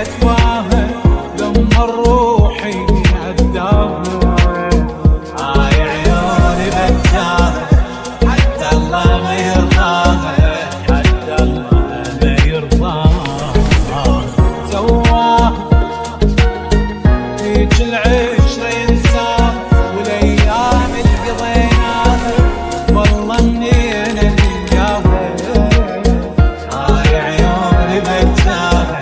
اتواهى لما روحي عداها هاي عيوني بتاها حتى الله ما يرضاها حتى الله ما يرضاها سواها هيج العشرين ساعة والايام اللي قضيناها والله منينا نلقاها هاي عيوني بتاها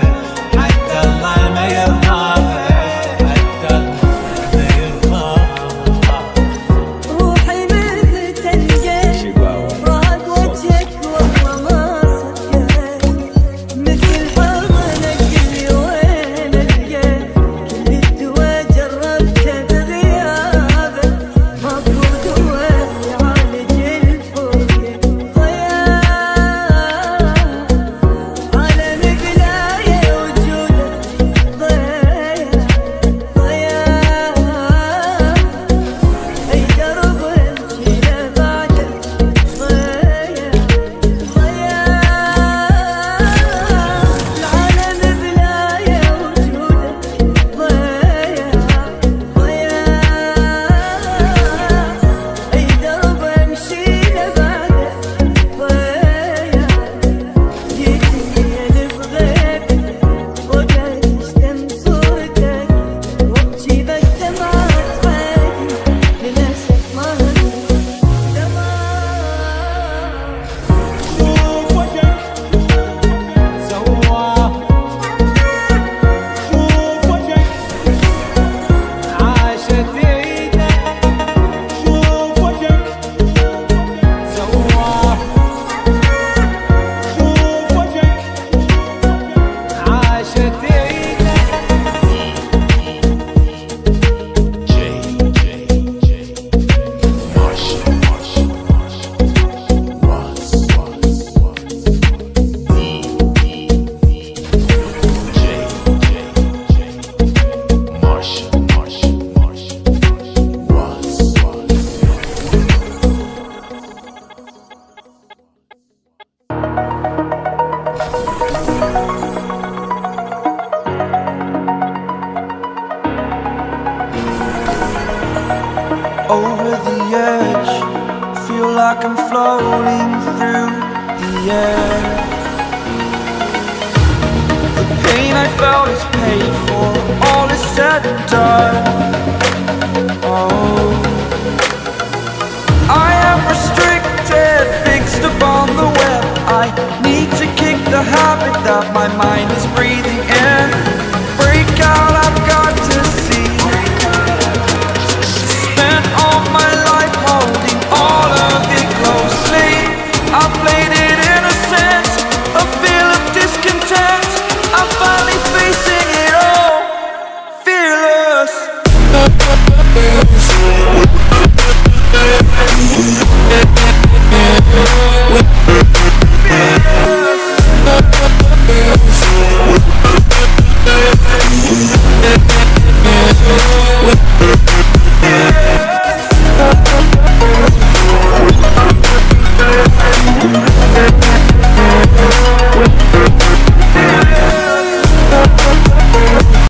Over the edge, feel like I'm floating through the air. The pain I felt is paid for, all is said and done. Oh, I am restricted, fixed upon the web. I need to kick the habit that my mind is breathing in. Break out, I've got to see.